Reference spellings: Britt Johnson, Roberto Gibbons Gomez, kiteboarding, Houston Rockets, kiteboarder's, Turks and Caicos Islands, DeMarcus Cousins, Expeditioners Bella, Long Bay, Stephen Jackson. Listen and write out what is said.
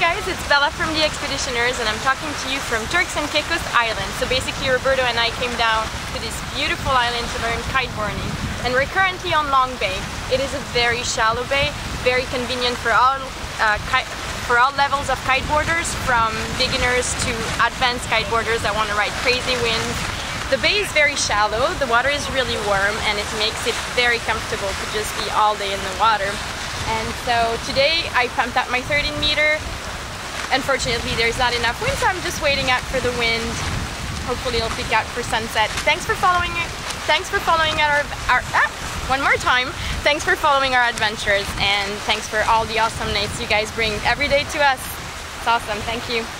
guys, it's Bella from the Expeditioners and I'm talking to you from Turks and Caicos Islands. So basically Roberto and I came down to this beautiful island to learn kiteboarding. And we're currently on Long Bay. It is a very shallow bay, very convenient for all levels of kiteboarders, from beginners to advanced kiteboarders that want to ride crazy winds. The bay is very shallow, the water is really warm and it makes it very comfortable to just be all day in the water. And so today I pumped up my 13-meter. Unfortunately, there's not enough wind, so I'm just waiting out for the wind. Hopefully, it'll pick out for sunset. Thanks for following our adventures, and thanks for all the awesome nights you guys bring every day to us. It's awesome. Thank you.